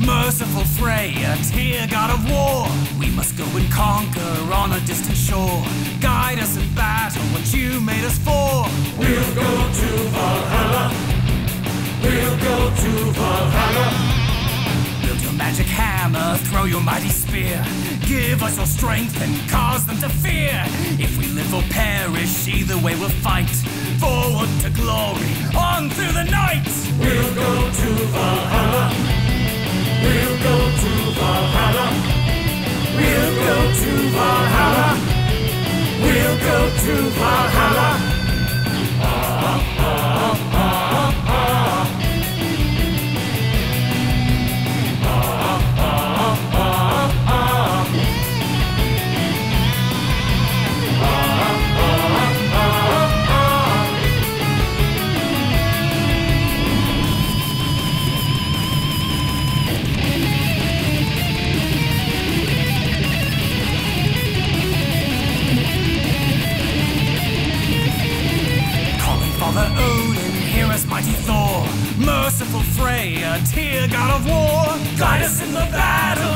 Merciful Freya, tear god of war, guide us in the battle.